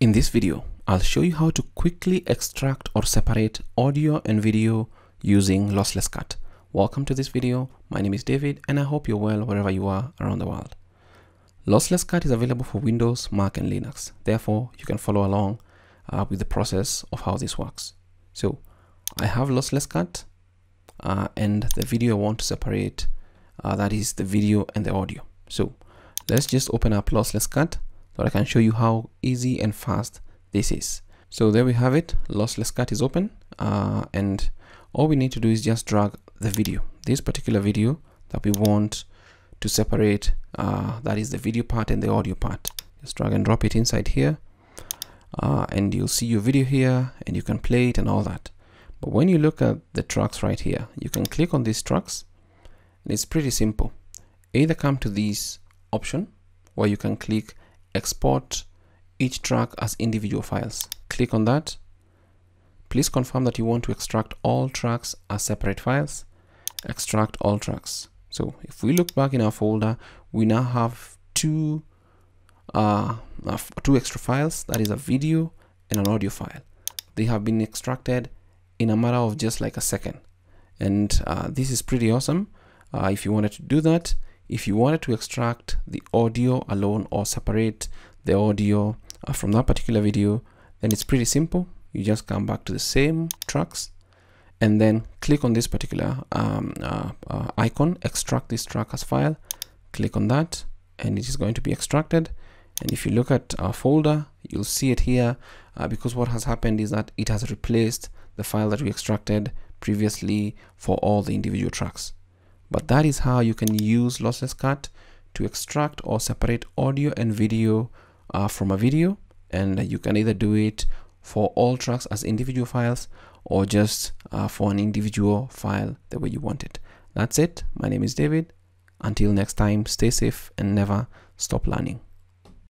In this video, I'll show you how to quickly extract or separate audio and video using LosslessCut. Welcome to this video. My name is David and I hope you're well wherever you are around the world. LosslessCut is available for Windows, Mac and Linux. Therefore, you can follow along with the process of how this works. So I have LosslessCut and the video I want to separate, that is the video and the audio. So let's just open up LosslessCut. But I can show you how easy and fast this is. So there we have it. LosslessCut is open and all we need to do is just drag the video, this particular video that we want to separate, that is the video part and the audio part. Just drag and drop it inside here and you'll see your video here and you can play it and all that. But when you look at the tracks right here, you can click on these tracks and it's pretty simple. Either come to this option or you can click export each track as individual files. Click on that. Please confirm that you want to extract all tracks as separate files. Extract all tracks. So if we look back in our folder, we now have two extra files, that is a video and an audio file. They have been extracted in a matter of just like a second. And this is pretty awesome. If you wanted to do that, if you wanted to extract the audio alone or separate the audio from that particular video, then it's pretty simple. You just come back to the same tracks and then click on this particular icon, extract this track as file. Click on that and it is going to be extracted. And if you look at our folder, you'll see it here because what has happened is that it has replaced the file that we extracted previously for all the individual tracks. But that is how you can use LosslessCut to extract or separate audio and video from a video. And you can either do it for all tracks as individual files or just for an individual file the way you want it. That's it. My name is David. Until next time, stay safe and never stop learning.